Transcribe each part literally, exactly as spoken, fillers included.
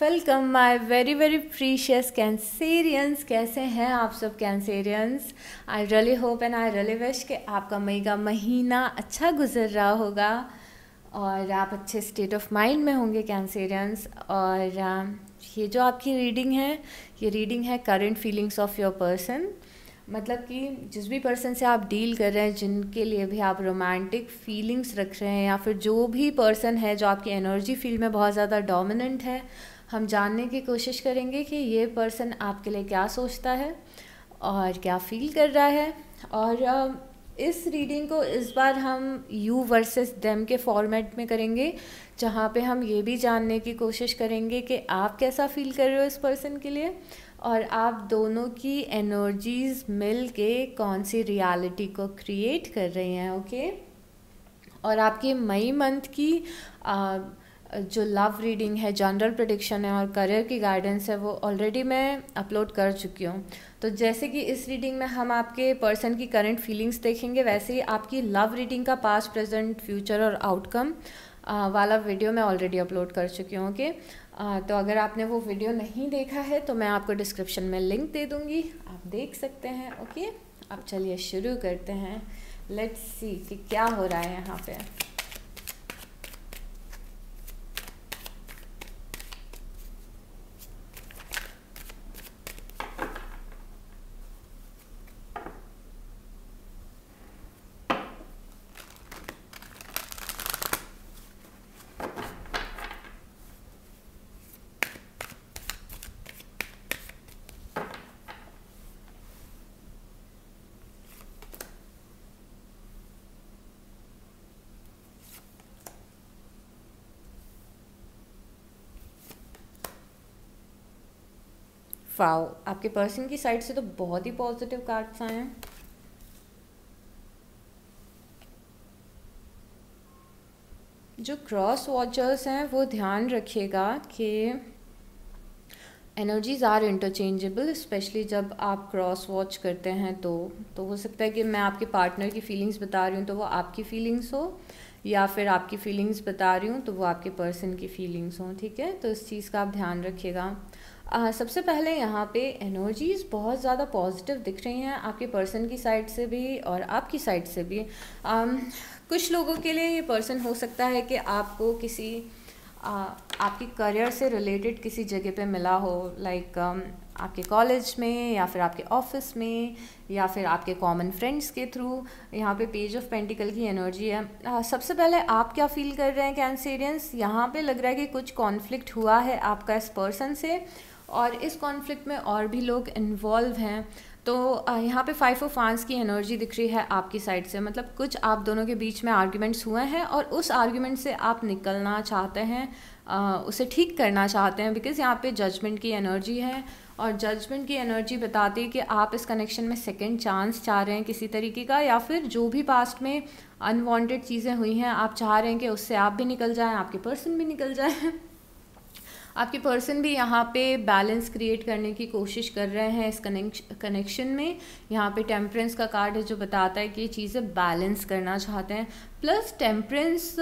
Welcome my very very precious Cancerians. कैसे हैं आप सब Cancerians? I really hope and I really wish कि आपका मई का महीना अच्छा गुजर रहा होगा और आप अच्छे स्टेट ऑफ माइंड में होंगे कैंसेरियंस। और ये जो आपकी रीडिंग है ये रीडिंग है current feelings of your person, मतलब कि जिस भी पर्सन से आप डील कर रहे हैं, जिनके लिए भी आप रोमांटिक फीलिंग्स रख रहे हैं, या फिर जो भी पर्सन है जो आपकी एनर्जी फील्ड में बहुत ज़्यादा डोमिनेंट है, हम जानने की कोशिश करेंगे कि ये पर्सन आपके लिए क्या सोचता है और क्या फील कर रहा है। और इस रीडिंग को इस बार हम यू वर्सेस देम के फॉर्मेट में करेंगे, जहाँ पे हम ये भी जानने की कोशिश करेंगे कि आप कैसा फील कर रहे हो इस पर्सन के लिए और आप दोनों की एनर्जीज़ मिल के कौन सी रियलिटी को क्रिएट कर रही हैं। ओके, और आपके मई मंथ की आ, जो लव रीडिंग है, जनरल प्रेडिक्शन है और करियर की गाइडेंस है वो ऑलरेडी मैं अपलोड कर चुकी हूँ। तो जैसे कि इस रीडिंग में हम आपके पर्सन की करंट फीलिंग्स देखेंगे, वैसे ही आपकी लव रीडिंग का पास्ट, प्रेजेंट, फ्यूचर और आउटकम वाला वीडियो मैं ऑलरेडी अपलोड कर चुकी हूँ। ओके, तो अगर आपने वो वीडियो नहीं देखा है तो मैं आपको डिस्क्रिप्शन में लिंक दे दूँगी, आप देख सकते हैं। ओके, अब चलिए शुरू करते हैं। लेट्स सी कि क्या हो रहा है यहाँ पे। वाओ, आपके पर्सन की साइड से तो बहुत ही पॉजिटिव कार्ड्स आए हैं। जो क्रॉस वॉचर्स हैं वो ध्यान रखिएगा कि एनर्जीज आर इंटरचेंजेबल, स्पेशली जब आप क्रॉस वॉच करते हैं तो तो हो सकता है कि मैं आपके पार्टनर की फीलिंग्स बता रही हूँ तो वो आपकी फीलिंग्स हो, या फिर आपकी फीलिंग्स बता रही हूँ तो वो आपके पर्सन की फीलिंग्स हों। ठीक है, तो इस चीज़ का आप ध्यान रखिएगा। Uh, सबसे पहले यहाँ पे एनर्जीज़ बहुत ज़्यादा पॉजिटिव दिख रही हैं आपके पर्सन की साइड से भी और आपकी साइड से भी। um, कुछ लोगों के लिए ये पर्सन हो सकता है कि आपको किसी uh, आपकी करियर से रिलेटेड किसी जगह पे मिला हो, लाइक like, um, आपके कॉलेज में या फिर आपके ऑफिस में या फिर आपके कॉमन फ्रेंड्स के थ्रू। यहाँ पे पेज ऑफ पेंटिकल की एनर्जी है। आ, सबसे पहले आप क्या फ़ील कर रहे हैं कैंसेरियंस? यहाँ पे लग रहा है कि कुछ कॉन्फ्लिक्ट हुआ है आपका इस पर्सन से और इस कॉन्फ्लिक्ट में और भी लोग इन्वॉल्व हैं। तो यहाँ पे फाइव ऑफ वांड्स की एनर्जी दिख रही है आपकी साइड से, मतलब कुछ आप दोनों के बीच में आर्ग्यूमेंट्स हुए हैं और उस आर्ग्यूमेंट से आप निकलना चाहते हैं, आ, उसे ठीक करना चाहते हैं, बिकॉज़ यहाँ पे जजमेंट की एनर्जी है और जजमेंट की एनर्जी बताती है कि आप इस कनेक्शन में सेकेंड चांस चाह रहे हैं किसी तरीके का, या फिर जो भी पास्ट में अनवांटेड चीज़ें हुई हैं आप चाह रहे हैं कि उससे आप भी निकल जाएं, आपके पर्सन भी निकल जाएं। आपके पर्सन भी यहाँ पे बैलेंस क्रिएट करने की कोशिश कर रहे हैं इस कनेक्शन में। यहाँ पे टेम्परेंस का कार्ड है जो बताता है कि ये चीज़ें बैलेंस करना चाहते हैं, प्लस टेम्परेंस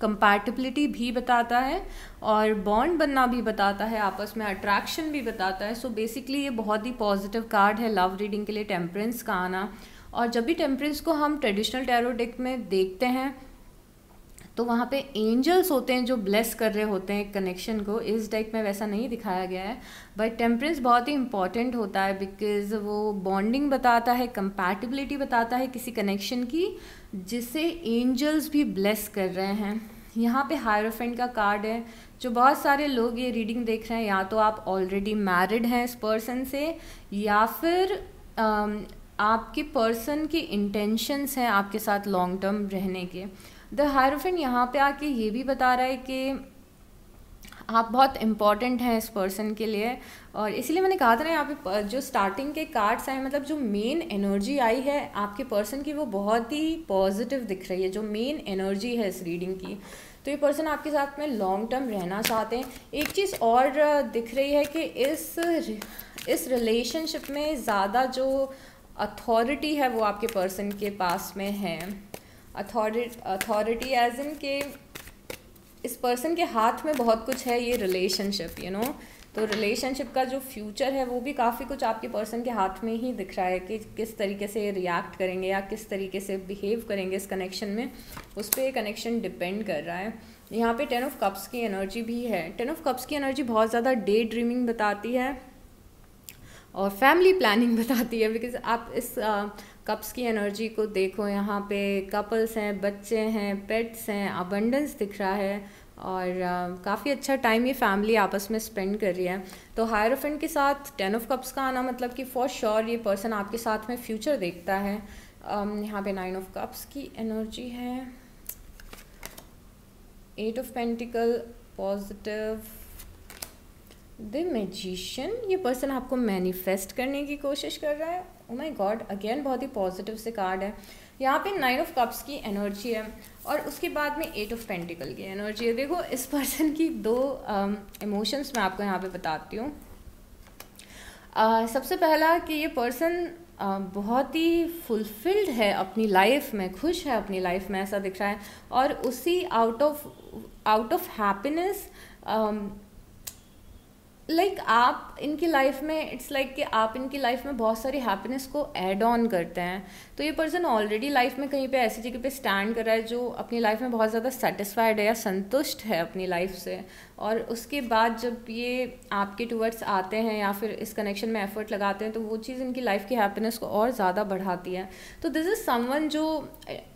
कंपैटिबिलिटी भी बताता है और बॉन्ड बनना भी बताता है, आपस में अट्रैक्शन भी बताता है। सो so बेसिकली ये बहुत ही पॉजिटिव कार्ड है लव रीडिंग के लिए टेम्परेंस का आना। और जब भी टेम्परेंस को हम ट्रेडिशनल टैरो डेक में देखते हैं तो वहाँ पे एंजल्स होते हैं जो ब्लेस कर रहे होते हैं कनेक्शन को, इस डेक में वैसा नहीं दिखाया गया है। बट टेम्परेंस बहुत ही इंपॉर्टेंट होता है बिकॉज़ वो बॉन्डिंग बताता है, कंपैटिबिलिटी बताता है किसी कनेक्शन की, जिसे एंजल्स भी ब्लेस कर रहे हैं। यहाँ पे हायरोफेंट का कार्ड है। जो बहुत सारे लोग ये रीडिंग देख रहे हैं, या तो आप ऑलरेडी मैरिड हैं इस पर्सन से, या फिर आम, आपके पर्सन की इंटेंशंस हैं आपके साथ लॉन्ग टर्म रहने के। द हायरोफेंट यहाँ पे आके ये भी बता रहा है कि आप बहुत इम्पॉर्टेंट हैं इस पर्सन के लिए, और इसीलिए मैंने कहा था ना यहाँ पे जो स्टार्टिंग के कार्ड्स आए, मतलब जो मेन एनर्जी आई है आपके पर्सन की वो बहुत ही पॉजिटिव दिख रही है, जो मेन एनर्जी है इस रीडिंग की। तो ये पर्सन आपके साथ में लॉन्ग टर्म रहना चाहते हैं। एक चीज़ और दिख रही है कि इस इस रिलेशनशिप में ज़्यादा जो अथॉरिटी है वो आपके पर्सन के पास में है। अथॉरिटी अथॉरिटी एज इन के इस पर्सन के हाथ में बहुत कुछ है, ये रिलेशनशिप यू नो, तो रिलेशनशिप का जो फ्यूचर है वो भी काफ़ी कुछ आपके पर्सन के हाथ में ही दिख रहा है कि किस तरीके से रिएक्ट करेंगे या किस तरीके से बिहेव करेंगे इस कनेक्शन में, उस पर ये कनेक्शन डिपेंड कर रहा है। यहाँ पे टेन ऑफ कप्स की एनर्जी भी है। टेन ऑफ कप्स की एनर्जी बहुत ज़्यादा डे ड्रीमिंग बताती है और फैमिली प्लानिंग बताती है, बिकॉज आप इस कप्स की एनर्जी को देखो, यहाँ पे कपल्स हैं, बच्चे हैं, पेट्स हैं, अबंडेंस दिख रहा है और uh, काफ़ी अच्छा टाइम ये फैमिली आपस में स्पेंड कर रही है। तो हायरोफेंट के साथ टेन ऑफ कप्स का आना मतलब कि फॉर श्योर ये पर्सन आपके साथ में फ्यूचर देखता है। um, यहाँ पे नाइन ऑफ कप्स की एनर्जी है, eight of pentacle positive, the magician, ये पर्सन आपको मैनिफेस्ट करने की कोशिश कर रहा है। ओ माय गॉड, अगेन बहुत ही पॉजिटिव से कार्ड है। यहाँ पे नाइन ऑफ कप्स की एनर्जी है और उसके बाद में एट ऑफ पेंटिकल की एनर्जी है। देखो इस पर्सन की दो इमोशंस uh, मैं आपको यहाँ पे बताती हूँ। uh, सबसे पहला कि ये पर्सन uh, बहुत ही फुलफिल्ड है अपनी लाइफ में, खुश है अपनी लाइफ में ऐसा दिख रहा है, और उसी out of out of happiness like like, आप इनकी लाइफ में इट्स लाइक like कि आप इनकी लाइफ में बहुत सारी हैप्पीनेस को ऐड ऑन करते हैं। तो ये पर्सन ऑलरेडी लाइफ में कहीं पे ऐसी जगह पे स्टैंड कर रहा है जो अपनी लाइफ में बहुत ज़्यादा सेटिस्फाइड है या संतुष्ट है अपनी लाइफ से, और उसके बाद जब ये आपके टूवर्ड्स आते हैं या फिर इस कनेक्शन में एफर्ट लगाते हैं तो वो चीज़ इनकी लाइफ की हैप्पीनेस को और ज़्यादा बढ़ाती है। तो दिस इज़ समवन जो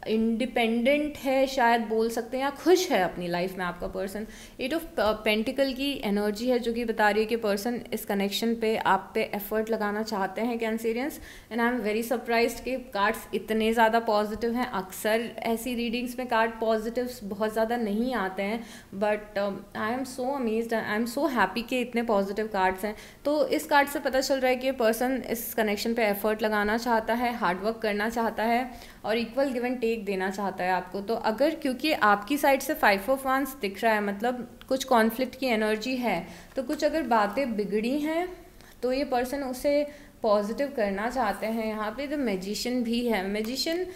इंडिपेंडेंट है शायद बोल सकते हैं, या खुश है अपनी लाइफ में आपका पर्सन। एट ऑफ पेंटिकल की एनर्जी है जो कि बता रही है कि पर्सन इस कनेक्शन पे आप पे एफर्ट लगाना चाहते हैं Cancerians, and I am very surprised कि कार्ड्स इतने ज़्यादा पॉजिटिव हैं। अक्सर ऐसी रीडिंग्स में कार्ड पॉजिटिव्स बहुत ज़्यादा नहीं आते हैं, but I am so amazed, I am so happy कि इतने पॉजिटिव कार्ड्स हैं। तो इस कार्ड से पता चल रहा है कि पर्सन इस कनेक्शन पे एफर्ट लगाना चाहता है, हार्डवर्क करना चाहता है और इक्वल गिव एंड टेक देना चाहता है आपको। तो अगर क्योंकि आपकी साइड से फाइव ऑफ वांस दिख रहा है, मतलब कुछ कॉन्फ्लिक्ट की एनर्जी है, तो कुछ अगर बातें बिगड़ी हैं तो ये पर्सन उसे पॉजिटिव करना चाहते हैं। यहाँ पे द मैजिशियन भी है। मैजिशियन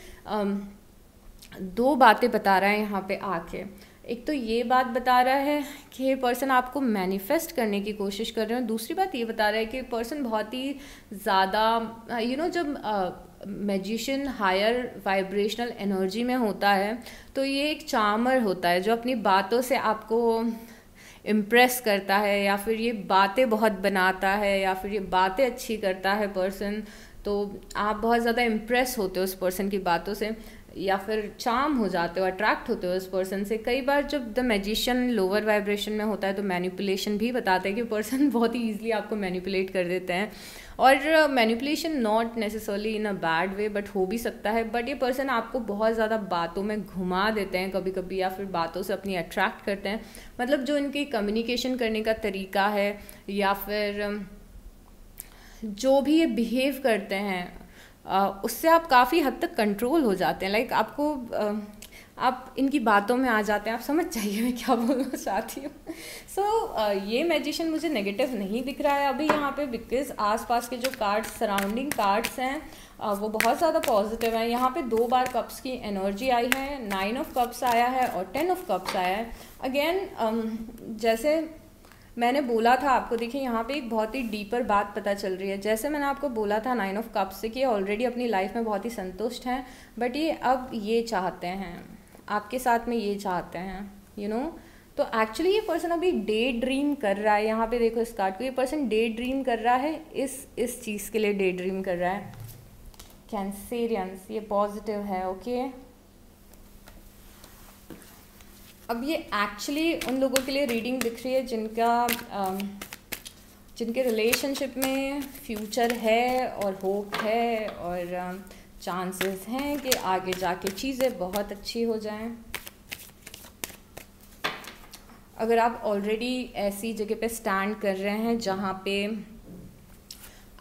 दो बातें बता रहा है यहाँ पे आके। एक तो ये बात बता रहा है कि ये पर्सन आपको मैनिफेस्ट करने की कोशिश कर रहे हैं, दूसरी बात ये बता रहा है कि पर्सन बहुत ही ज़्यादा यू नो जब uh, magician higher vibrational energy में होता है तो ये एक चार्मर होता है जो अपनी बातों से आपको इम्प्रेस करता है, या फिर ये बातें बहुत बनाता है, या फिर ये बातें अच्छी करता है पर्सन, तो आप बहुत ज़्यादा इम्प्रेस होते हो उस पर्सन की बातों से या फिर चार्म हो जाते हो, अट्रैक्ट होते हो उस पर्सन से। कई बार जब द मैजिशियन लोअर वाइब्रेशन में होता है तो मैनिपुलेशन भी बताते हैं कि पर्सन बहुत ही ईजिली आपको मैनिपुलेट कर देते हैं, और manipulation not necessarily in a bad way but हो भी सकता है। बट ये पर्सन आपको बहुत ज़्यादा बातों में घुमा देते हैं कभी कभी, या फिर बातों से अपनी अट्रैक्ट करते हैं, मतलब जो इनकी कम्युनिकेशन करने का तरीका है या फिर जो भी ये बिहेव करते हैं उससे आप काफ़ी हद तक कंट्रोल हो जाते हैं। लाइक आपको आप इनकी बातों में आ जाते हैं, आप समझ जाइए मैं क्या बोलना चाहती हूँ। सो so, ये मैजिशियन मुझे नेगेटिव नहीं दिख रहा है अभी यहाँ पे, बिकॉज आसपास के जो कार्ड्स सराउंडिंग कार्ड्स हैं वो बहुत ज़्यादा पॉजिटिव हैं। यहाँ पे दो बार कप्स की एनर्जी आई है, नाइन ऑफ कप्स आया है और टेन ऑफ कप्स आया है। अगेन जैसे मैंने बोला था आपको, देखिए यहाँ पे एक बहुत ही डीपर बात पता चल रही है। जैसे मैंने आपको बोला था नाइन ऑफ कप्स से कि ऑलरेडी अपनी लाइफ में बहुत ही संतुष्ट हैं, बट ये अब ये चाहते हैं आपके साथ में, ये चाहते हैं यू नो। तो एक्चुअली ये पर्सन अभी डे ड्रीम कर रहा है। यहाँ पे देखो इस कार्ड को, ये पर्सन डे ड्रीम कर रहा है, इस इस चीज़ के लिए डे ड्रीम कर रहा है कैंसेरियंस। ये पॉजिटिव है, ओके okay? अब ये एक्चुअली उन लोगों के लिए रीडिंग दिख रही है जिनका जिनके रिलेशनशिप में फ्यूचर है और होप है और चांसेस हैं कि आगे जाके चीज़ें बहुत अच्छी हो जाएं। अगर आप ऑलरेडी ऐसी जगह पे स्टैंड कर रहे हैं जहाँ पे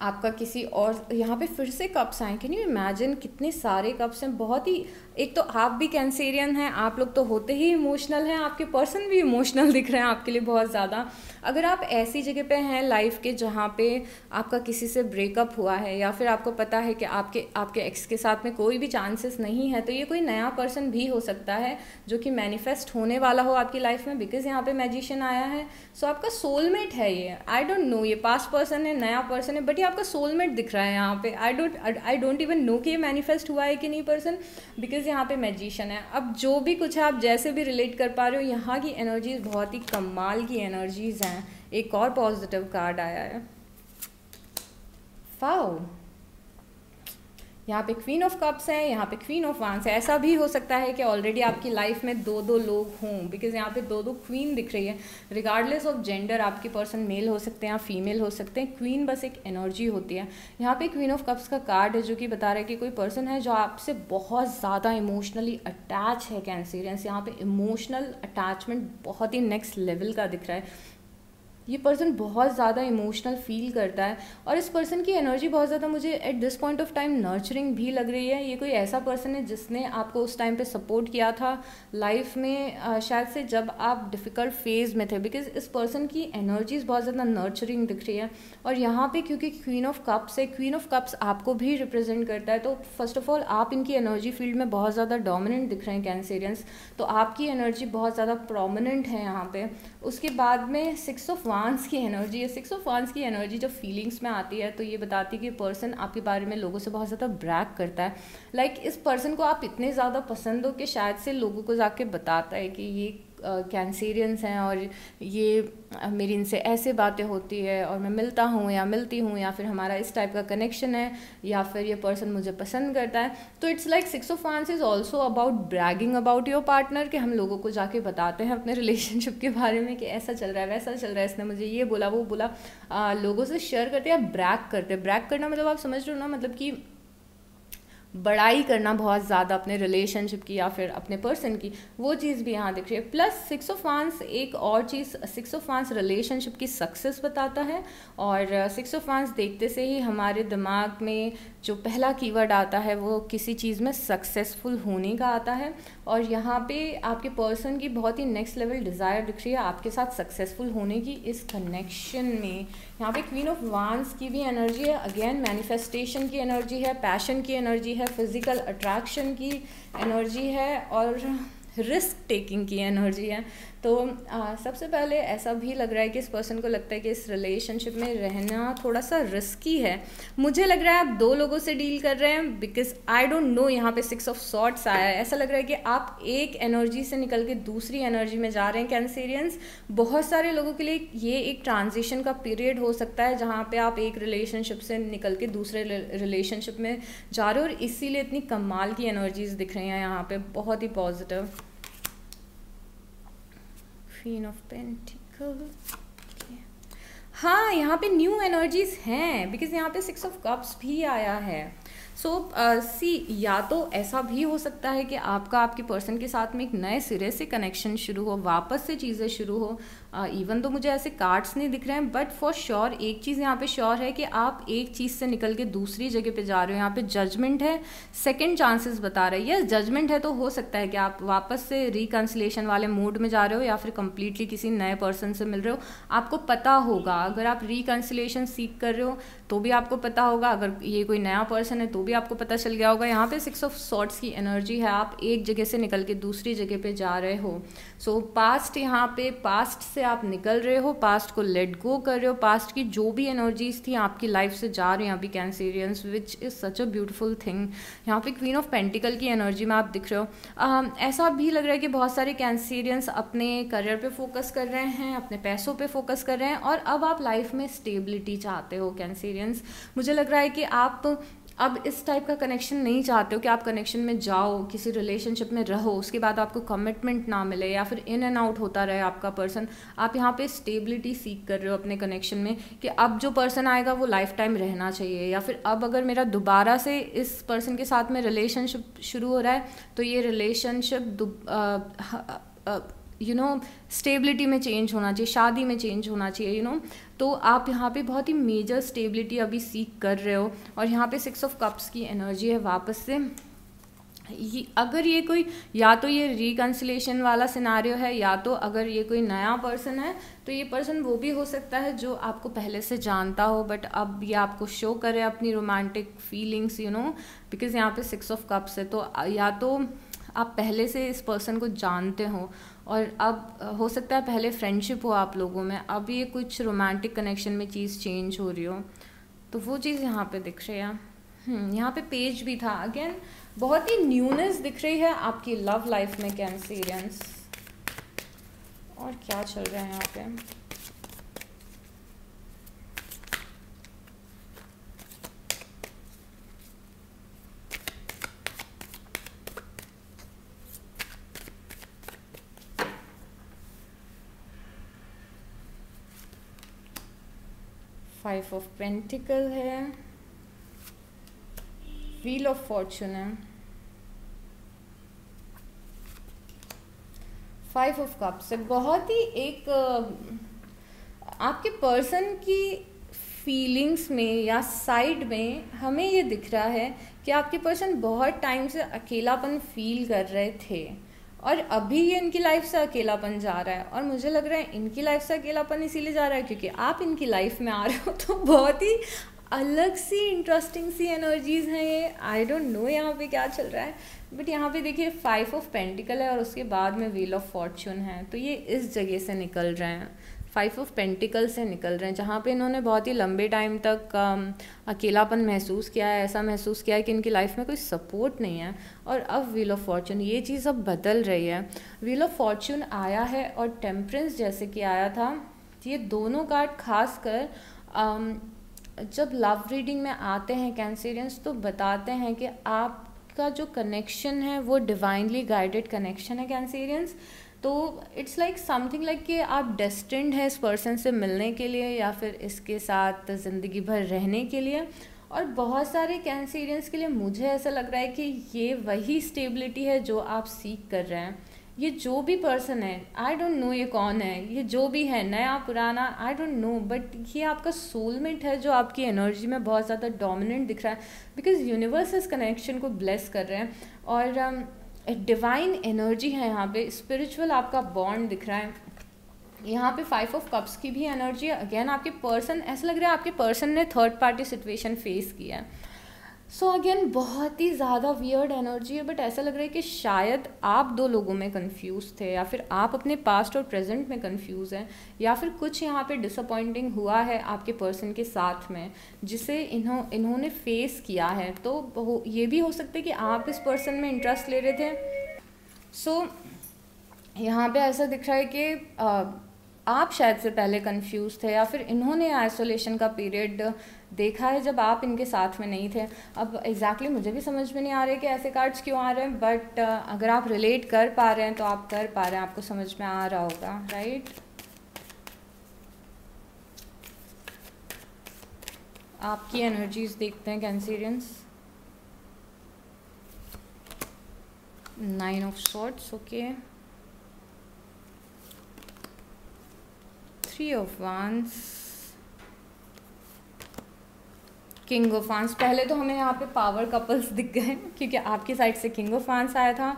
आपका किसी और, यहाँ पे फिर से कप्स आए, कैन यू इमेजिन कितने सारे कप्स हैं। बहुत ही एक तो आप भी कैंसेरियन हैं, आप लोग तो होते ही इमोशनल हैं, आपके पर्सन भी इमोशनल दिख रहे हैं आपके लिए बहुत ज़्यादा। अगर आप ऐसी जगह पे हैं लाइफ के जहाँ पे आपका किसी से ब्रेकअप हुआ है या फिर आपको पता है कि आपके आपके एक्स के साथ में कोई भी चांसेस नहीं है, तो ये कोई नया पर्सन भी हो सकता है जो कि मैनिफेस्ट होने वाला हो आपकी लाइफ में, बिकॉज यहाँ पर मैजिशियन आया है। सो so, आपका सोलमेट है ये। आई डोंट नो ये पास्ट पर्सन है, नया पर्सन है, बट ये आपका सोलमेट दिख रहा है यहाँ पर। I don't I don't even know कि ये मैनिफेस्ट हुआ है कि नहीं पर्सन, बिकॉज यहाँ पे मैजिशियन है। अब जो भी कुछ है आप जैसे भी रिलेट कर पा रहे हो, यहाँ की एनर्जीज बहुत ही कमाल की एनर्जीज हैं। एक और पॉजिटिव कार्ड आया है, वाओ। यहाँ पे क्वीन ऑफ कप्स है, यहाँ पे क्वीन ऑफ वांस है। ऐसा भी हो सकता है कि ऑलरेडी आपकी लाइफ में दो दो लोग हों, बिकॉज यहाँ पे दो दो क्वीन दिख रही है। रिगार्डलेस ऑफ जेंडर आपके पर्सन मेल हो सकते हैं या फीमेल हो सकते हैं, क्वीन बस एक एनर्जी होती है। यहाँ पे क्वीन ऑफ कप्स का कार्ड है जो कि बता रहा है कि कोई पर्सन है जो आपसे बहुत ज़्यादा इमोशनली अटैच है कैंसेरियंस। यहाँ पर इमोशनल अटैचमेंट बहुत ही नेक्स्ट लेवल का दिख रहा है। ये पर्सन बहुत ज़्यादा इमोशनल फील करता है और इस पर्सन की एनर्जी बहुत ज़्यादा मुझे at this point of time nurturing भी लग रही है। ये कोई ऐसा पर्सन है जिसने आपको उस टाइम पे सपोर्ट किया था लाइफ में, शायद से जब आप डिफ़िकल्ट फेज़ में थे, बिकॉज इस पर्सन की एनर्जीज़ बहुत ज़्यादा नर्चरिंग दिख रही है। और यहाँ पर क्योंकि क्वीन ऑफ कप्स है, क्वीन ऑफ कप्स आपको भी रिप्रेजेंट करता है, तो फर्स्ट ऑफ ऑल आप इनकी एनर्जी फील्ड में बहुत ज़्यादा डोमिनेंट दिख रहे हैं कैंसेरियंस, तो आपकी एनर्जी बहुत ज़्यादा प्रोमिनेंट है यहाँ पर। उसके बाद में सिक्स ऑफ वांस की एनर्जी है। सिक्स ऑफ वांस की एनर्जी जब फीलिंग्स में आती है तो ये बताती है कि पर्सन आपके बारे में लोगों से बहुत ज़्यादा ब्रैग करता है। लाइक like, इस पर्सन को आप इतने ज़्यादा पसंद हो कि शायद से लोगों को जाके बताता है कि ये कैंसेरियंस uh, हैं और ये मेरी इनसे ऐसे बातें होती है और मैं मिलता हूँ या मिलती हूँ या फिर हमारा इस टाइप का कनेक्शन है या फिर ये पर्सन मुझे पसंद करता है। तो it's like six of wands is also about bragging about your partner, कि हम लोगों को जाके बताते हैं अपने रिलेशनशिप के बारे में कि ऐसा चल रहा है, वैसा चल रहा है, इसने मुझे ये बोला, वो बोला, आ, लोगों से शेयर करते हैं, ब्रैग करते हैं। ब्रैग करना मतलब आप समझ रहे हो ना, मतलब कि बड़ाई करना बहुत ज़्यादा अपने रिलेशनशिप की या फिर अपने पर्सन की, वो चीज़ भी यहाँ दिख रही है। प्लस सिक्स ऑफ वांस एक और चीज़, सिक्स ऑफ वांस रिलेशनशिप की सक्सेस बताता है और सिक्स ऑफ वांस देखते से ही हमारे दिमाग में जो पहला कीवर्ड आता है वो किसी चीज़ में सक्सेसफुल होने का आता है। और यहाँ पे आपके पर्सन की बहुत ही नेक्स्ट लेवल डिज़ायर दिख रही है आपके साथ सक्सेसफुल होने की इस कनेक्शन में। यहाँ पे क्वीन ऑफ वांस की भी एनर्जी है, अगेन मैनिफेस्टेशन की एनर्जी है, पैशन की एनर्जी है, फिज़िकल अट्रैक्शन की एनर्जी है और रिस्क टेकिंग की एनर्जी है। तो आ, सबसे पहले ऐसा भी लग रहा है कि इस पर्सन को लगता है कि इस रिलेशनशिप में रहना थोड़ा सा रिस्की है। मुझे लग रहा है आप दो लोगों से डील कर रहे हैं, बिकॉज आई डोंट नो यहाँ पे सिक्स ऑफ सॉर्ट्स आया है। ऐसा लग रहा है कि आप एक एनर्जी से निकल के दूसरी एनर्जी में जा रहे हैं कैंसेरियंस। बहुत सारे लोगों के लिए ये एक ट्रांजिशन का पीरियड हो सकता है जहाँ पर आप एक रिलेशनशिप से निकल के दूसरे रिलेशनशिप में जा रहे हो और इसीलिए इतनी कमाल की एनर्जीज दिख रही हैं यहाँ पर, बहुत ही पॉजिटिव। क्वीन ऑफ पेंटिकल्स, हाँ यहाँ पे न्यू एनर्जीज हैं बिकॉज यहाँ पे सिक्स ऑफ कप्स भी आया है। सो so, सी uh, या तो ऐसा भी हो सकता है कि आपका आपके पर्सन के साथ में एक नए सिरे से कनेक्शन शुरू हो, वापस से चीज़ें शुरू हो। इवन uh, तो मुझे ऐसे कार्ड्स नहीं दिख रहे हैं, बट फॉर श्योर एक चीज़ यहाँ पे श्योर है कि आप एक चीज़ से निकल के दूसरी जगह पे जा रहे हो। यहाँ पे जजमेंट है, सेकंड चांसेस बता रहे हैं। यस जजमेंट है तो हो सकता है कि आप वापस से रिकन्सिलेशन वाले मूड में जा रहे हो या फिर कम्प्लीटली किसी नए पर्सन से मिल रहे हो। आपको पता होगा अगर आप रिकन्सिलेशन सीख कर रहे हो तो भी आपको पता होगा, अगर ये कोई नया पर्सन है तो भी आपको पता चल गया होगा। यहाँ पे सिक्स ऑफ सॉर्ट्स की एनर्जी है, आप एक जगह से निकल के दूसरी जगह पे जा रहे हो। सो पास्ट, यहाँ पे पास्ट से आप निकल रहे हो, पास्ट को लेट गो कर रहे हो, पास्ट की जो भी एनर्जीज थी आपकी लाइफ से जा रही हैं अभी Cancerians, which is such a beautiful thing. यहाँ पे क्वीन ऑफ पेंटिकल की एनर्जी में आप दिख रहे हो। uh, ऐसा भी लग रहा है कि बहुत सारे कैंसेरियंस अपने करियर पर फोकस कर रहे हैं, अपने पैसों पर फोकस कर रहे हैं और अब आप लाइफ में स्टेबिलिटी चाहते हो कैंसेरियंस। मुझे लग रहा है कि आप अब इस टाइप का कनेक्शन नहीं चाहते हो कि आप कनेक्शन में जाओ, किसी रिलेशनशिप में रहो, उसके बाद आपको कमिटमेंट ना मिले या फिर इन एंड आउट होता रहे आपका पर्सन। आप यहाँ पे स्टेबिलिटी सीख कर रहे हो अपने कनेक्शन में कि अब जो पर्सन आएगा वो लाइफ टाइम रहना चाहिए, या फिर अब अगर मेरा दोबारा से इस पर्सन के साथ में रिलेशनशिप शुरू हो रहा है तो ये रिलेशनशिप यू नो स्टेबिलिटी में चेंज होना चाहिए, शादी में चेंज होना चाहिए यू you नो know? तो आप यहाँ पे बहुत ही मेजर स्टेबिलिटी अभी सीख कर रहे हो। और यहाँ पे सिक्स ऑफ कप्स की एनर्जी है, वापस से ये अगर ये कोई या तो ये रिकंसिलेशन वाला सिनारियो है, या तो अगर ये कोई नया पर्सन है तो ये पर्सन वो भी हो सकता है जो आपको पहले से जानता हो, बट अब ये आपको शो करे अपनी romantic feelings, you know, because यहाँ पे सिक्स ऑफ कप्स है। तो या तो आप पहले से इस पर्सन को जानते हो और अब हो सकता है पहले फ्रेंडशिप हो आप लोगों में, अब ये कुछ रोमांटिक कनेक्शन में चीज़ चेंज हो रही हो, तो वो चीज़ यहाँ पर दिख रही है। यहाँ पे पेज भी था, अगेन बहुत ही न्यूनेस दिख रही है आपकी लव लाइफ में कैंसिरियंस। और क्या चल रहा है यहाँ पे, फाइव ऑफ पेंटिकल है, व्हील ऑफ फॉर्चून है, फाइव ऑफ कप्स है। बहुत ही एक आपके पर्सन की फीलिंग्स में या साइड में हमें ये दिख रहा है कि आपके पर्सन बहुत टाइम से अकेलापन फील कर रहे थे और अभी ये इनकी लाइफ से अकेलापन जा रहा है। और मुझे लग रहा है इनकी लाइफ से अकेलापन इसीलिए जा रहा है क्योंकि आप इनकी लाइफ में आ रहे हो। तो बहुत ही अलग सी इंटरेस्टिंग सी एनर्जीज़ हैं ये। आई डोंट नो यहाँ पे क्या चल रहा है, बट यहाँ पे देखिए फाइव ऑफ पेंटिकल है और उसके बाद में व्हील ऑफ फॉर्चून है। तो ये इस जगह से निकल रहे हैं, फाइव ऑफ पेंटिकल से निकल रहे हैं, जहाँ पे इन्होंने बहुत ही लंबे टाइम तक आ, अकेलापन महसूस किया है। ऐसा महसूस किया है कि इनकी लाइफ में कोई सपोर्ट नहीं है। और अब व्हील ऑफ फॉर्चून, ये चीज़ अब बदल रही है। व्हील ऑफ फॉर्चून आया है और टेम्परेंस जैसे कि आया था। ये दोनों कार्ड खास कर आ, जब लव रीडिंग में आते हैं कैंसिरियंस तो बताते हैं कि आपका जो कनेक्शन है वो डिवाइनली गाइडेड कनेक्शन है कैंसिरियंस। तो इट्स लाइक समथिंग लाइक कि आप डेस्टिन्ड हैं इस पर्सन से मिलने के लिए या फिर इसके साथ ज़िंदगी भर रहने के लिए। और बहुत सारे कैंसिरियंस के लिए मुझे ऐसा लग रहा है कि ये वही स्टेबिलिटी है जो आप सीख कर रहे हैं। ये जो भी पर्सन है, आई डोंट नो ये कौन है, ये जो भी है, नया पुराना, आई डोंट नो, बट ये आपका सोलमेट है जो आपकी एनर्जी में बहुत ज़्यादा डोमिनेंट दिख रहा है, बिकॉज यूनिवर्स इस कनेक्शन को ब्लेस कर रहे हैं। और डिवाइन um, एनर्जी है यहाँ पे, स्पिरिचुअल आपका बॉन्ड दिख रहा है। यहाँ पे फाइव ऑफ कप्स की भी एनर्जी है। अगेन आपके पर्सन, ऐसा लग रहा है आपके पर्सन ने थर्ड पार्टी सिचुएशन फेस किया है। सो so अगेन बहुत ही ज़्यादा वियर्ड एनर्जी है, बट ऐसा लग रहा है कि शायद आप दो लोगों में कंफ्यूज थे या फिर आप अपने पास्ट और प्रेजेंट में कंफ्यूज हैं, या फिर कुछ यहाँ पे डिसअपॉइंटिंग हुआ है आपके पर्सन के साथ में जिसे इन्हों इन्होंने फेस किया है। तो ये भी हो सकता है कि आप इस पर्सन में इंटरेस्ट ले रहे थे। सो so, यहाँ पे ऐसा दिख रहा है कि आ, आप शायद से पहले कंफ्यूज थे या फिर इन्होंने आइसोलेशन का पीरियड देखा है जब आप इनके साथ में नहीं थे। अब एग्जैक्टली मुझे भी समझ में नहीं आ रहा है कि ऐसे कार्ड्स क्यों आ रहे हैं, बट अगर आप रिलेट कर पा रहे हैं तो आप कर पा रहे हैं, आपको समझ में आ रहा होगा, राइट? आपकी एनर्जीज देखते हैं Cancerians. Nine of swords, okay, three of wands, king of wands. पहले तो हमें यहाँ पे पावर कपल्स दिख गए क्योंकि आपकी साइड से किंग ऑफ वांस आया था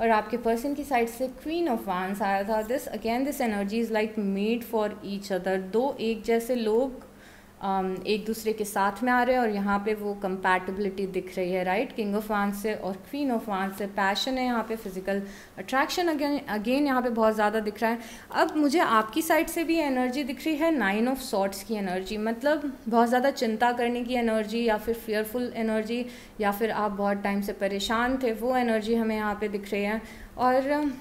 और आपके पर्सन की साइड से क्वीन ऑफ वांस आया था। This again this energy is like made for each other. दो एक जैसे लोग एक दूसरे के साथ में आ रहे हैं और यहाँ पे वो कंपैटिबिलिटी दिख रही है, राइट? किंग ऑफ वांस से और क्वीन ऑफ वांस से पैशन है यहाँ पे, फिजिकल अट्रैक्शन अगेन अगेन यहाँ पे बहुत ज़्यादा दिख रहा है। अब मुझे आपकी साइड से भी एनर्जी दिख रही है नाइन ऑफ सॉर्ट्स की एनर्जी, मतलब बहुत ज़्यादा चिंता करने की एनर्जी या फिर फियरफुल एनर्जी या फिर आप बहुत टाइम से परेशान थे, वो एनर्जी हमें यहाँ पर दिख रही है। और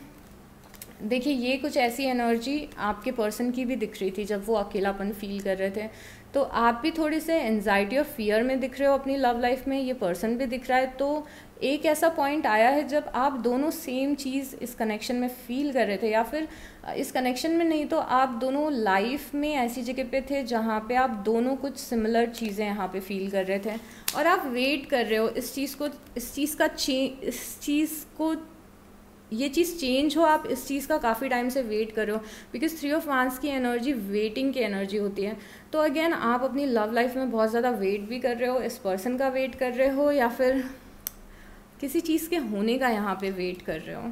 देखिए ये कुछ ऐसी एनर्जी आपके पर्सन की भी दिख रही थी जब वो अकेलापन फील कर रहे थे। तो आप भी थोड़े से एंजाइटी और फियर में दिख रहे हो अपनी लव लाइफ में, ये पर्सन भी दिख रहा है। तो एक ऐसा पॉइंट आया है जब आप दोनों सेम चीज़ इस कनेक्शन में फ़ील कर रहे थे, या फिर इस कनेक्शन में नहीं तो आप दोनों लाइफ में ऐसी जगह पे थे जहाँ पे आप दोनों कुछ सिमिलर चीज़ें यहाँ पे फील कर रहे थे और आप वेट कर रहे हो इस चीज़ को, इस चीज़ का चेंज, इस चीज़ को ये चीज़ चेंज हो, आप इस चीज़ का काफ़ी टाइम से वेट कर रहे हो, बिकॉज थ्री ऑफ वांस की एनर्जी वेटिंग की एनर्जी होती है। तो अगेन आप अपनी लव लाइफ में बहुत ज़्यादा वेट भी कर रहे हो, इस पर्सन का वेट कर रहे हो या फिर किसी चीज़ के होने का यहाँ पे वेट कर रहे हो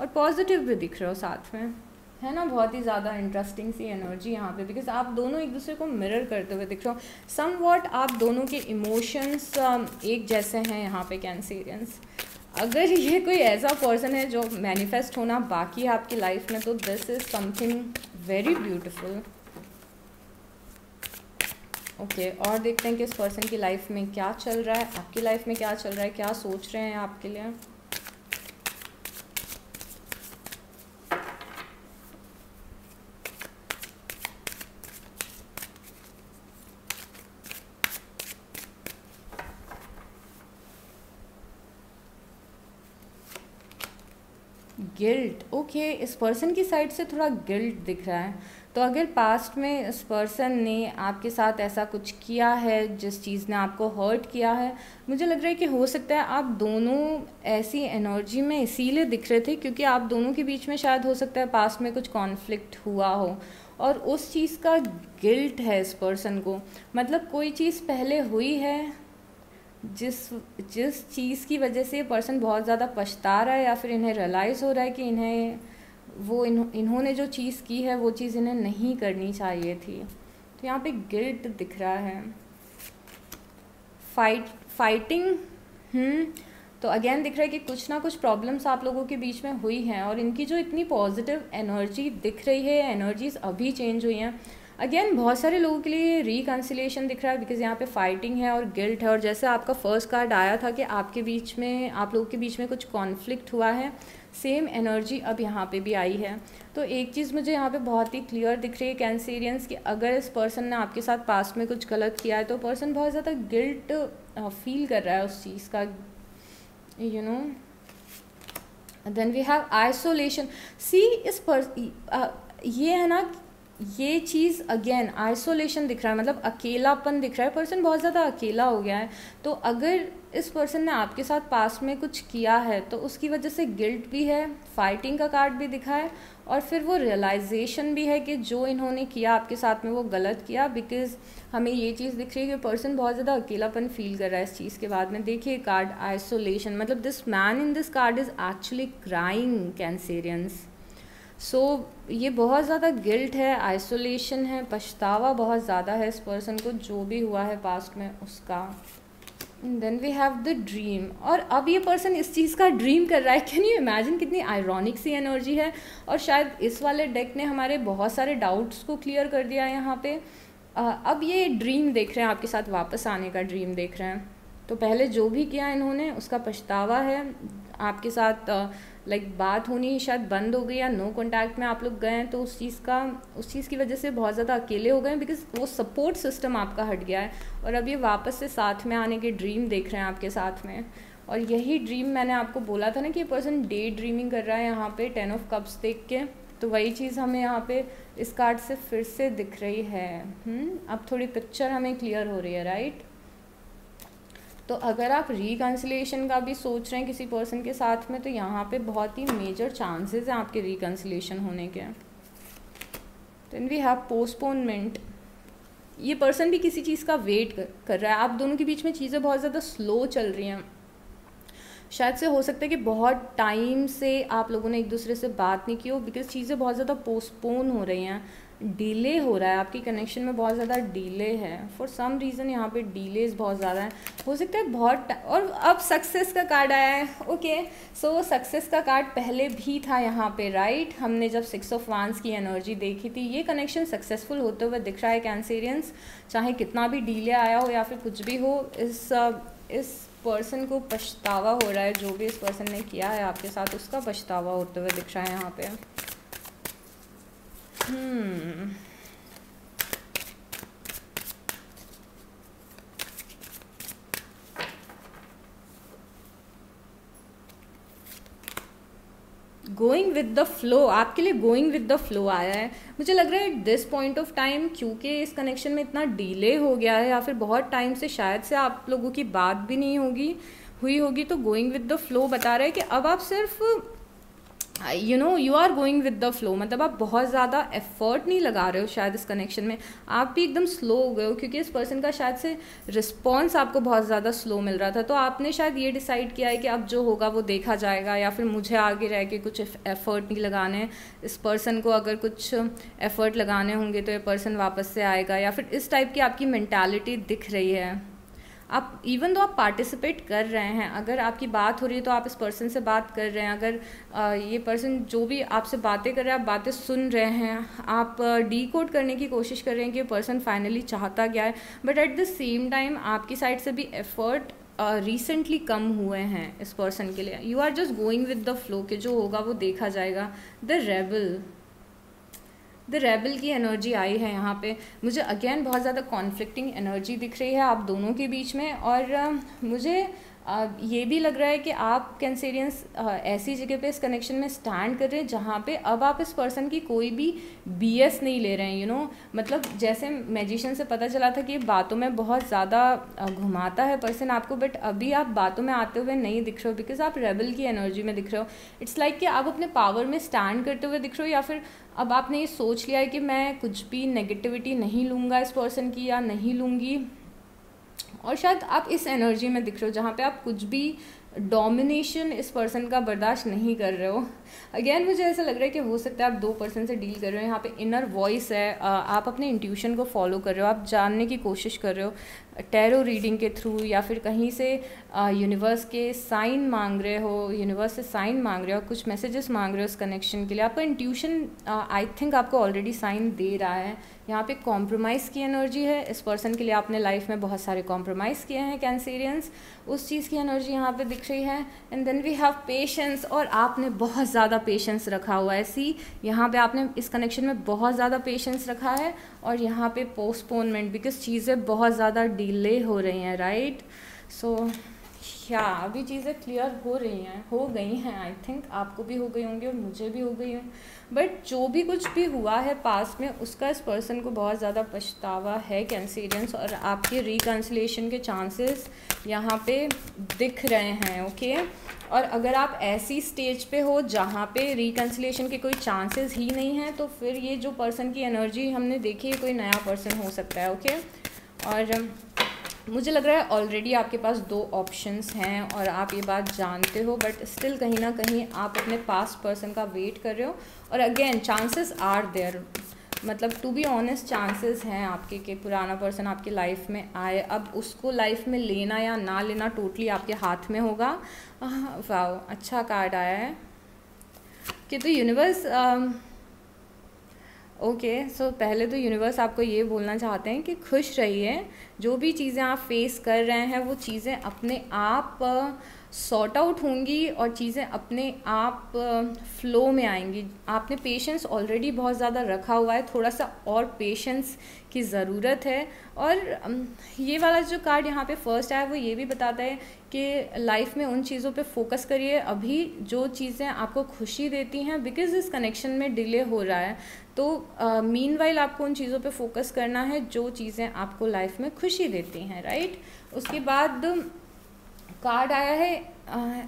और पॉजिटिव भी दिख रहे हो साथ में, है ना। बहुत ही ज़्यादा इंटरेस्टिंग सी एनर्जी यहाँ पे, बिकॉज आप दोनों एक दूसरे को मिरर करते हुए दिख रहे हो। समवॉट आप दोनों के इमोशंस एक जैसे हैं यहाँ पे कैंसेरियंस। अगर ये कोई ऐसा पर्सन है जो मैनिफेस्ट होना बाकी है आपकी लाइफ में, तो this is something very beautiful. Okay, और देखते हैं कि इस पर्सन की लाइफ में क्या चल रहा है, आपकी लाइफ में क्या चल रहा है, क्या सोच रहे हैं आपके लिए। गिल्ट, ओके, इस पर्सन की साइड से थोड़ा गिल्ट दिख रहा है। तो अगर पास्ट में इस पर्सन ने आपके साथ ऐसा कुछ किया है जिस चीज़ ने आपको हर्ट किया है, मुझे लग रहा है कि हो सकता है आप दोनों ऐसी एनर्जी में इसीलिए दिख रहे थे क्योंकि आप दोनों के बीच में शायद हो सकता है पास्ट में कुछ कॉन्फ्लिक्ट हुआ हो और उस चीज़ का गिल्ट है इस पर्सन को। मतलब कोई चीज़ पहले हुई है जिस जिस चीज़ की वजह से ये पर्सन बहुत ज़्यादा पछता रहा है या फिर इन्हें रियलाइज़ हो रहा है कि इन्हें वो इन इन्होंने जो चीज़ की है वो चीज़ इन्हें नहीं करनी चाहिए थी। तो यहाँ पे गिल्ट दिख रहा है। फाइट फाइटिंग हम्म तो अगेन दिख रहा है कि कुछ ना कुछ प्रॉब्लम्स आप लोगों के बीच में हुई हैं और इनकी जो इतनी पॉजिटिव एनर्जी दिख रही है, एनर्जीज़ अभी चेंज हुई हैं। अगेन बहुत सारे लोगों के लिए रिकंसिलिएशन दिख रहा है बिकॉज यहाँ पे फाइटिंग है और गिल्ट है। और जैसे आपका फर्स्ट कार्ड आया था कि आपके बीच में, आप लोगों के बीच में कुछ कॉन्फ्लिक्ट हुआ है, सेम एनर्जी अब यहाँ पे भी आई है। तो एक चीज़ मुझे यहाँ पे बहुत ही क्लियर दिख रही है कैंसेरियंस कि अगर इस पर्सन ने आपके साथ पास्ट में कुछ गलत किया है तो पर्सन बहुत ज़्यादा गिल्ट फील कर रहा है उस चीज़ का, you know. Then we have isolation. See इस पर ये है ना, ये चीज़ अगेन आइसोलेशन दिख रहा है, मतलब अकेलापन दिख रहा है। पर्सन बहुत ज़्यादा अकेला हो गया है। तो अगर इस पर्सन ने आपके साथ पास्ट में कुछ किया है तो उसकी वजह से गिल्ट भी है, फाइटिंग का कार्ड भी दिखा है और फिर वो रियलाइजेशन भी है कि जो इन्होंने किया आपके साथ में वो गलत किया। बिकॉज हमें ये चीज़ दिख रही है कि पर्सन बहुत ज़्यादा अकेलापन फील कर रहा है इस चीज़ के बाद में। देखिए कार्ड आइसोलेशन, मतलब this man in this card is actually crying Cancerians. So so, ये बहुत ज़्यादा गिल्ट है, आइसोलेशन है, पछतावा बहुत ज़्यादा है इस पर्सन को जो भी हुआ है पास्ट में उसका। Then we have the dream, और अब ये पर्सन इस चीज़ का ड्रीम कर रहा है। कैन यू इमेजिन, कितनी आयरॉनिक सी एनर्जी है। और शायद इस वाले डेक ने हमारे बहुत सारे डाउट्स को क्लियर कर दिया है यहाँ पे। अब ये ड्रीम देख रहे हैं, आपके साथ वापस आने का ड्रीम देख रहे हैं। तो पहले जो भी किया इन्होंने उसका पछतावा है, आपके साथ लाइक बात होनी शायद बंद हो गई या नो कांटेक्ट में आप लोग गए हैं, तो उस चीज़ का उस चीज़ की वजह से बहुत ज़्यादा अकेले हो गए बिकॉज वो सपोर्ट सिस्टम आपका हट गया है। और अब ये वापस से साथ में आने के ड्रीम देख रहे हैं आपके साथ में। और यही ड्रीम मैंने आपको बोला था ना कि ये पर्सन डे ड्रीमिंग कर रहा है यहाँ पे टेन ऑफ कप्स देख के। तो वही चीज़ हमें यहाँ पे इस कार्ड से फिर से दिख रही है। अब थोड़ी पिक्चर हमें क्लियर हो रही है, राइट। तो अगर आप रिकंसिलिएशन का भी सोच रहे हैं किसी पर्सन के साथ में, तो यहाँ पे बहुत ही मेजर चांसेस हैं आपके रिकंसिलिएशन होने के। Then we have postponement. ये पर्सन भी किसी चीज़ का वेट कर, कर रहा है। आप दोनों के बीच में चीज़ें बहुत ज़्यादा स्लो चल रही हैं। शायद से हो सकता है कि बहुत टाइम से आप लोगों ने एक दूसरे से बात नहीं की हो बिकॉज चीज़ें बहुत ज़्यादा पोस्टपोन हो रही हैं, डिले हो रहा है। आपकी कनेक्शन में बहुत ज़्यादा डिले है, फॉर सम रीज़न यहाँ पे डिलेज बहुत ज़्यादा है। हो सकता है बहुत, और अब सक्सेस का कार्ड आया है। ओके, सो सक्सेस का कार्ड पहले भी था यहाँ पे, राइट। हमने जब सिक्स ऑफ वांस की एनर्जी देखी थी, ये कनेक्शन सक्सेसफुल होते हुए दिख रहा है कैंसेरियंस। चाहे कितना भी डिले आया हो या फिर कुछ भी हो, इस इस पर्सन को पछतावा हो रहा है। जो भी इस पर्सन ने किया है आपके साथ उसका पछतावा होते हुए दिख रहा है यहाँ पे। Hmm going with the flow, आपके लिए गोइंग विद द फ्लो आया है। मुझे लग रहा है at this point of time, क्योंकि इस कनेक्शन में इतना डिले हो गया है या फिर बहुत टाइम से शायद से आप लोगों की बात भी नहीं होगी हुई होगी, तो गोइंग विद द फ्लो बता रहा है कि अब आप सिर्फ you know you are going with the flow, मतलब आप बहुत ज़्यादा एफर्ट नहीं लगा रहे हो शायद इस कनेक्शन में, आप भी एकदम स्लो हो गए हो क्योंकि इस पर्सन का शायद से रिस्पॉन्स आपको बहुत ज़्यादा स्लो मिल रहा था। तो आपने शायद ये डिसाइड किया है कि अब जो होगा वो देखा जाएगा, या फिर मुझे आगे रह के कुछ एफर्ट नहीं लगाने हैं, इस पर्सन को अगर कुछ एफर्ट लगाने होंगे तो ये पर्सन वापस से आएगा, या फिर इस टाइप की आपकी मैंटालिटी दिख रही है। आप इवन तो आप पार्टिसिपेट कर रहे हैं, अगर आपकी बात हो रही है तो आप इस पर्सन से बात कर रहे हैं, अगर आ, ये पर्सन जो भी आपसे बातें कर रहा है आप बातें सुन रहे हैं, आप डीकोड करने की कोशिश कर रहे हैं कि पर्सन फाइनली चाहता क्या है। But at the same time आपकी साइड से भी एफर्ट रिसेंटली uh, कम हुए हैं इस पर्सन के लिए। You are just going with the flow के जो होगा वो देखा जाएगा। द रेबल द रेबल की एनर्जी आई है यहाँ पे। मुझे अगेन बहुत ज़्यादा कॉन्फ्लिक्टिंग एनर्जी दिख रही है आप दोनों के बीच में, और uh, मुझे uh, ये भी लग रहा है कि आप कैंसेरियंस uh, ऐसी जगह पे इस कनेक्शन में स्टैंड कर रहे हैं जहाँ पे अब आप इस पर्सन की कोई भी बी एस नहीं ले रहे हैं। You you know know? मतलब जैसे मैजिशियन से पता चला था कि बातों में बहुत ज़्यादा घुमाता है पर्सन आपको, बट अभी आप बातों में आते हुए नहीं दिख रहे हो बिकॉज आप रेबल की एनर्जी में दिख रहे हो। इट्स लाइक like कि आप अपने पावर में स्टैंड करते हुए दिख रहे हो, या फिर अब आपने ये सोच लिया है कि मैं कुछ भी नेगेटिविटी नहीं लूँगा इस पर्सन की या नहीं लूँगी, और शायद आप इस एनर्जी में दिख रहे हो जहाँ पे आप कुछ भी डोमिनेशन इस पर्सन का बर्दाश्त नहीं कर रहे हो। अगेन मुझे ऐसा लग रहा है कि हो सकता है आप दो पर्सन से डील कर रहे हो, यहाँ पे इनर वॉइस है, आप अपने इंट्यूशन को फॉलो कर रहे हो, आप जानने की कोशिश कर रहे हो टैरो रीडिंग के थ्रू, या फिर कहीं से यूनिवर्स के साइन मांग रहे हो, यूनिवर्स से साइन मांग रहे हो, कुछ मैसेजेस मांग रहे हो उस कनेक्शन के लिए। आपका इंट्यूशन आई थिंक आपको ऑलरेडी साइन दे रहा है। यहाँ पे कॉम्प्रोमाइज़ की एनर्जी है इस पर्सन के लिए, आपने लाइफ में बहुत सारे कॉम्प्रोमाइज़ किए हैं कैंसेरियंस, उस चीज़ की एनर्जी यहाँ पे दिख रही है। And then we have patience, और आपने बहुत ज़्यादा पेशेंस रखा हुआ है। सी यहाँ पे आपने इस कनेक्शन में बहुत ज़्यादा पेशेंस रखा है, और यहाँ पे पोस्टपोनमेंट बिकॉज चीज़ें बहुत ज़्यादा डिले हो रही हैं, राइट। सो या अभी चीज़ें क्लियर हो रही हैं, हो गई हैं आई थिंक, आपको भी हो गई होंगी और मुझे भी हो गई हैं। बट जो भी कुछ भी हुआ है पास्ट में उसका इस पर्सन को बहुत ज़्यादा पछतावा है कैंसेरियंस, और आपके रिकंसिलिएशन के चांसेस यहाँ पे दिख रहे हैं। ओके, और अगर आप ऐसी स्टेज पे हो जहाँ पे रिकंसिलिएशन के कोई चांसेस ही नहीं हैं, तो फिर ये जो पर्सन की एनर्जी हमने देखी है कोई नया पर्सन हो सकता है। ओके, और मुझे लग रहा है ऑलरेडी आपके पास दो ऑप्शंस हैं और आप ये बात जानते हो, बट स्टिल कहीं ना कहीं आप अपने पास्ट पर्सन का वेट कर रहे हो। और अगेन चांसेस आर देयर, मतलब टू बी ऑनेस्ट चांसेस हैं आपके के पुराना पर्सन आपके लाइफ में आए। अब उसको लाइफ में लेना या ना लेना टोटली आपके हाथ में होगा। वाओ, अच्छा कार्ड आया है कि तो universe okay okay, so so पहले तो यूनिवर्स आपको ये बोलना चाहते हैं कि खुश रहिए, जो भी चीज़ें आप फेस कर रहे हैं वो चीज़ें अपने आप सॉर्ट आउट होंगी और चीज़ें अपने आप फ्लो में आएंगी। आपने पेशेंस ऑलरेडी बहुत ज़्यादा रखा हुआ है, थोड़ा सा और पेशेंस की ज़रूरत है। और ये वाला जो कार्ड यहाँ पे फर्स्ट आया वो ये भी बताता है कि लाइफ में उन चीज़ों पे फोकस करिए अभी जो चीज़ें आपको खुशी देती हैं, बिकॉज़ इस कनेक्शन में डिले हो रहा है। तो मीनवाइल आपको उन चीज़ों पे फोकस करना है जो चीज़ें आपको लाइफ में खुशी देती हैं, राइट। उसके बाद कार्ड आया है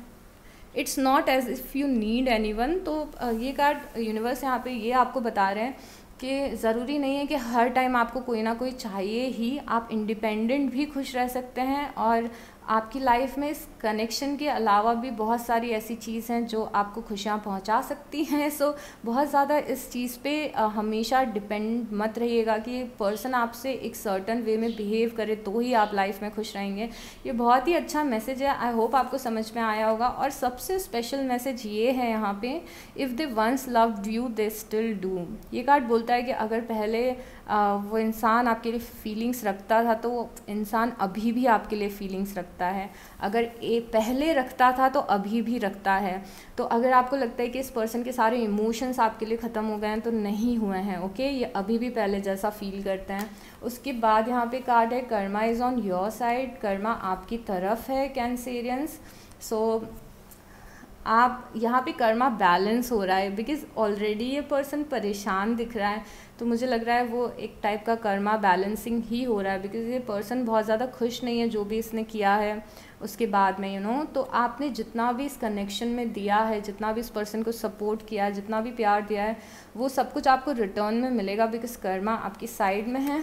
it's not as if you need anyone. तो uh, ये कार्ड यूनिवर्स यहाँ पे ये आपको बता रहे हैं कि ज़रूरी नहीं है कि हर टाइम आपको कोई ना कोई चाहिए ही, आप इंडिपेंडेंट भी खुश रह सकते हैं। और आपकी लाइफ में इस कनेक्शन के अलावा भी बहुत सारी ऐसी चीज़ हैं जो आपको खुशियाँ पहुँचा सकती हैं। सो बहुत ज़्यादा इस चीज़ पे हमेशा डिपेंड मत रहिएगा कि पर्सन आपसे एक सर्टन वे में बिहेव करे तो ही आप लाइफ में खुश रहेंगे। ये बहुत ही अच्छा मैसेज है, आई होप आपको समझ में आया होगा। और सबसे स्पेशल मैसेज ये है यहाँ पे, if they once loved you they still do. ये कार्ड बोलता है कि अगर पहले आ, वो इंसान आपके लिए फीलिंग्स रखता था तो वो इंसान अभी भी आपके लिए फीलिंग्स रखता है, अगर ए पहले रखता था तो अभी भी रखता है। तो अगर आपको लगता है कि इस पर्सन के सारे इमोशंस आपके लिए ख़त्म हो गए हैं तो नहीं हुए हैं। ओके, ये अभी भी पहले जैसा फील करते हैं। उसके बाद यहाँ पे कार्ड है Karma is on your side, Karma आपकी तरफ है कैंसेरियंस। सो आप यहाँ पे कर्मा बैलेंस हो रहा है, बिकॉज ऑलरेडी ये पर्सन परेशान दिख रहा है, तो मुझे लग रहा है वो एक टाइप का कर्मा बैलेंसिंग ही हो रहा है, बिकॉज ये पर्सन बहुत ज़्यादा खुश नहीं है जो भी इसने किया है उसके बाद में, यू नो। तो आपने जितना भी इस कनेक्शन में दिया है, जितना भी इस पर्सन को सपोर्ट किया है, जितना भी प्यार दिया है, वो सब कुछ आपको रिटर्न में मिलेगा, बिकॉज कर्मा आपकी साइड में है।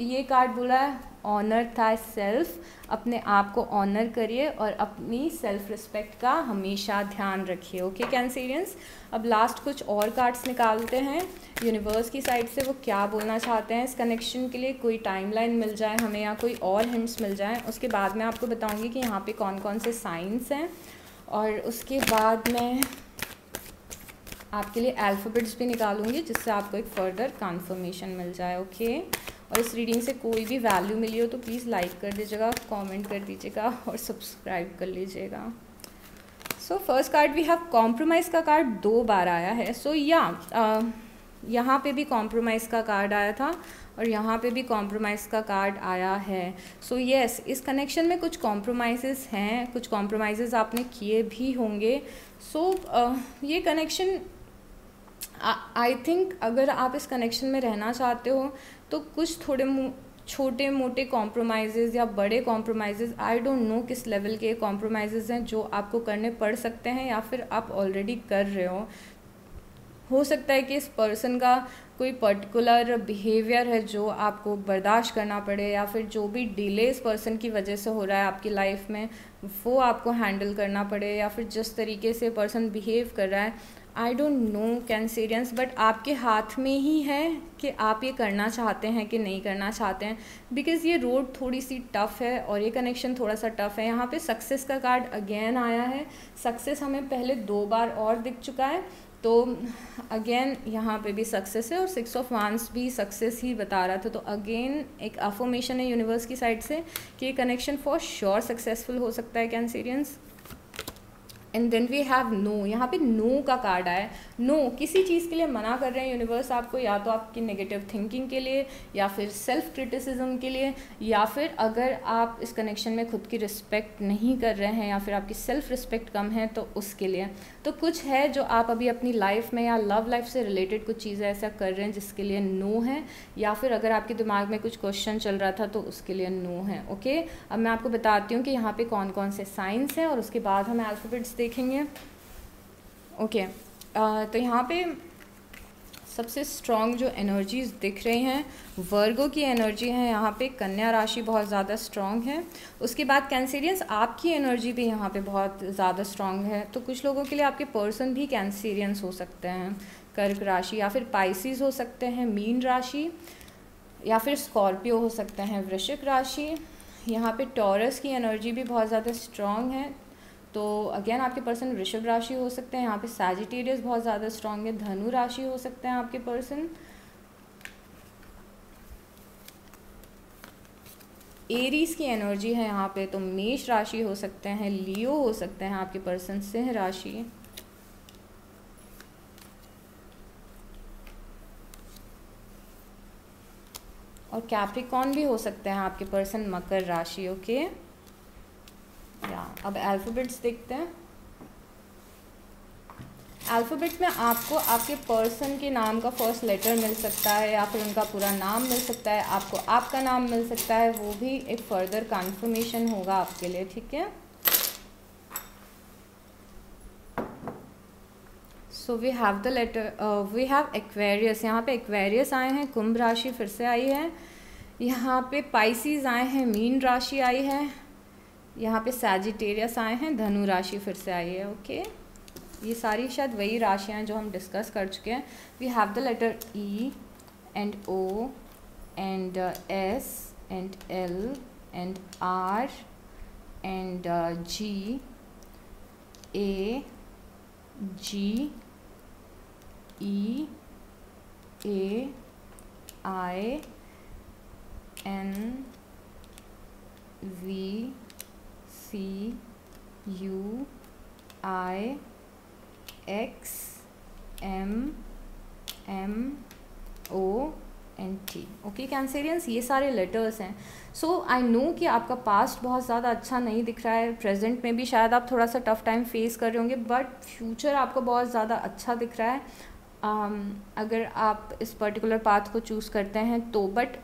ये कार्ड बोला है ऑनर था सेल्फ, अपने आप को ऑनर करिए और अपनी सेल्फ रिस्पेक्ट का हमेशा ध्यान रखिए। ओके कैंसेरियंस, अब लास्ट कुछ और कार्ड्स निकालते हैं यूनिवर्स की साइड से, वो क्या बोलना चाहते हैं इस कनेक्शन के लिए। कोई टाइमलाइन मिल जाए हमें या कोई और हिंट्स मिल जाए, उसके बाद मैं आपको बताऊंगी कि यहाँ पे कौन कौन से साइंस हैं, और उसके बाद मैं आपके लिए अल्फ़ाबेट्स भी निकालूंगी जिससे आपको एक फ़र्दर कन्फर्मेशन मिल जाए। ओके, और इस रीडिंग से कोई भी वैल्यू मिली हो तो प्लीज़ लाइक कर दीजिएगा, कमेंट कर दीजिएगा और सब्सक्राइब कर लीजिएगा। So first card we have compromise का कार्ड दो बार आया है। सो या यहाँ पे भी कॉम्प्रोमाइज़ का कार्ड आया था और यहाँ पे भी कॉम्प्रोमाइज़ का कार्ड आया है। सो so, येस yes, इस कनेक्शन में कुछ कॉम्प्रोमाइज़ हैं, कुछ कॉम्प्रोमाइज़ आपने किए भी होंगे। सो so, uh, ये कनेक्शन आई थिंक अगर आप इस कनेक्शन में रहना चाहते हो तो कुछ थोड़े छोटे मोटे कॉम्प्रोमाइज़ या बड़े कॉम्प्रोमाइज़, आई डोंट नो किस लेवल के कॉम्प्रोमाइज़ हैं जो आपको करने पड़ सकते हैं या फिर आप ऑलरेडी कर रहे हो। हो सकता है कि इस पर्सन का कोई पर्टिकुलर बिहेवियर है जो आपको बर्दाश्त करना पड़े, या फिर जो भी डिले इस पर्सन की वजह से हो रहा है आपकी लाइफ में वो आपको हैंडल करना पड़े, या फिर जिस तरीके से पर्सन बिहेव कर रहा है, I don't know Cancerians. But आपके हाथ में ही है कि आप ये करना चाहते हैं कि नहीं करना चाहते हैं, बिकॉज़ ये रोड थोड़ी सी टफ़ है और ये कनेक्शन थोड़ा सा टफ़ है। यहाँ पे सक्सेस का कार्ड अगेन आया है। सक्सेस हमें पहले दो बार और दिख चुका है, तो अगेन यहाँ पे भी सक्सेस है और सिक्स ऑफ वांस भी सक्सेस ही बता रहा था। तो अगेन एक अफर्मेशन है यूनिवर्स की साइड से कि ये कनेक्शन फॉर श्योर सक्सेसफुल हो सकता है Cancerians. And then we have no, यहाँ पे नो का कार्ड आया है। नो किसी चीज़ के लिए मना कर रहे हैं यूनिवर्स आपको, या तो आपकी नेगेटिव थिंकिंग के लिए, या फिर सेल्फ क्रिटिसिज्म के लिए, या फिर अगर आप इस कनेक्शन में खुद की रिस्पेक्ट नहीं कर रहे हैं या फिर आपकी सेल्फ रिस्पेक्ट कम है तो उसके लिए। तो कुछ है जो आप अभी अपनी लाइफ में या लव लाइफ से रिलेटेड कुछ चीज़ें ऐसा कर रहे हैं जिसके लिए नो है, या फिर अगर आपके दिमाग में कुछ क्वेश्चन चल रहा था तो उसके लिए नो है। ओके, अब मैं आपको बताती हूँ कि यहाँ पर कौन कौन से साइंस हैं और उसके बाद हमें अल्फ़ाबेट्स देखेंगे। Okay okay. uh, तो यहाँ पे सबसे स्ट्रॉन्ग जो एनर्जीज़ दिख रही हैं वर्गो की एनर्जी है, यहाँ पे कन्या राशि बहुत ज़्यादा स्ट्रॉन्ग है। उसके बाद कैंसेरियंस आपकी एनर्जी भी यहाँ पे बहुत ज़्यादा स्ट्रॉन्ग है, तो कुछ लोगों के लिए आपके पर्सन भी कैंसेरियंस हो सकते हैं, कर्क राशि, या फिर पाइसिस हो सकते हैं, मीन राशि, या फिर स्कॉर्पियो हो सकते हैं, वृश्चिक राशि। यहाँ पर टॉरस की एनर्जी भी बहुत ज़्यादा स्ट्रॉन्ग है, तो अगेन आपके पर्सन वृषभ राशि हो सकते हैं। यहाँ पे सैजिटेरियस बहुत ज़्यादा स्ट्रांग है, धनु राशि हो सकते हैं आपके पर्सन, एरीज की एनर्जी है यहाँ पे, तो मेष राशि हो सकते हैं, लियो हो सकते हैं आपके पर्सन, सिंह राशि। और कैप्रिकॉर्न भी हो सकते हैं आपके पर्सन, मकर राशि। ओके या अब अल्फ़ाबेट्स देखते हैं। अल्फ़ाबेट में आपको आपके पर्सन के नाम का फर्स्ट लेटर मिल सकता है, या फिर उनका पूरा नाम मिल सकता है, आपको आपका नाम मिल सकता है, वो भी एक फ़र्दर कन्फर्मेशन होगा आपके लिए। ठीक है, so we have the letter, we have Aquarius, यहाँ पे एक्वेरियस आए हैं, कुंभ राशि फिर से आई है, यहाँ पे पाइसिस आए हैं, मीन राशि आई है, यहाँ पे सैजिटेरियस आए हैं, धनु राशि फिर से आई है। ओके, ये सारी शायद वही राशियाँ जो हम डिस्कस कर चुके हैं। We have the letter E and O and S and L and R and G A G E A I N V C U I X M M O and T. Okay Cancerians, ये सारे letters हैं। सो I know कि आपका past बहुत ज़्यादा अच्छा नहीं दिख रहा है, प्रेजेंट में भी शायद आप थोड़ा सा टफ टाइम फेस कर रहे होंगे, बट फ्यूचर आपको बहुत ज़्यादा अच्छा दिख रहा है um, अगर आप इस पर्टिकुलर पाथ को चूज़ करते हैं तो। बट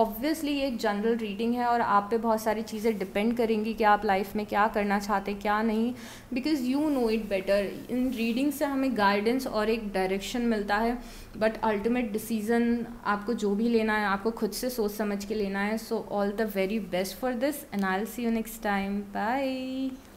ऑब्वियसली ये एक जनरल रीडिंग है और आप पे बहुत सारी चीज़ें डिपेंड करेंगी कि आप लाइफ में क्या करना चाहते क्या नहीं, because you know it better. इन रीडिंग से हमें गाइडेंस और एक डायरेक्शन मिलता है, बट अल्टीमेट डिसीज़न आपको जो भी लेना है आपको खुद से सोच समझ के लेना है। So all the very best for this and I will see you next time, bye.